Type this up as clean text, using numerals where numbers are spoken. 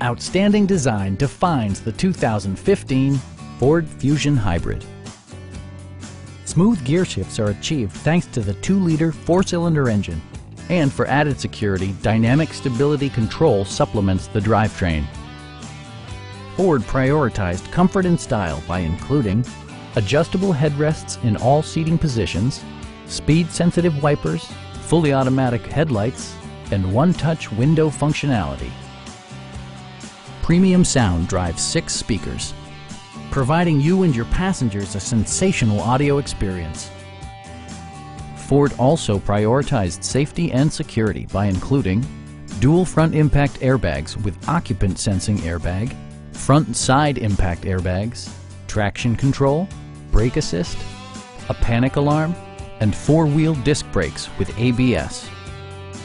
Outstanding design defines the 2015 Ford Fusion Hybrid. Smooth gear shifts are achieved thanks to the 2-liter 4-cylinder engine, and for added security, dynamic stability control supplements the drivetrain. Ford prioritized comfort and style by including adjustable headrests in all seating positions, speed-sensitive wipers, fully automatic headlights, and one-touch window functionality. Premium sound drives 6 speakers, providing you and your passengers a sensational audio experience. Ford also prioritized safety and security by including dual front impact airbags with occupant sensing airbag, front and side impact airbags, traction control, brake assist, a panic alarm, and 4-wheel disc brakes with ABS.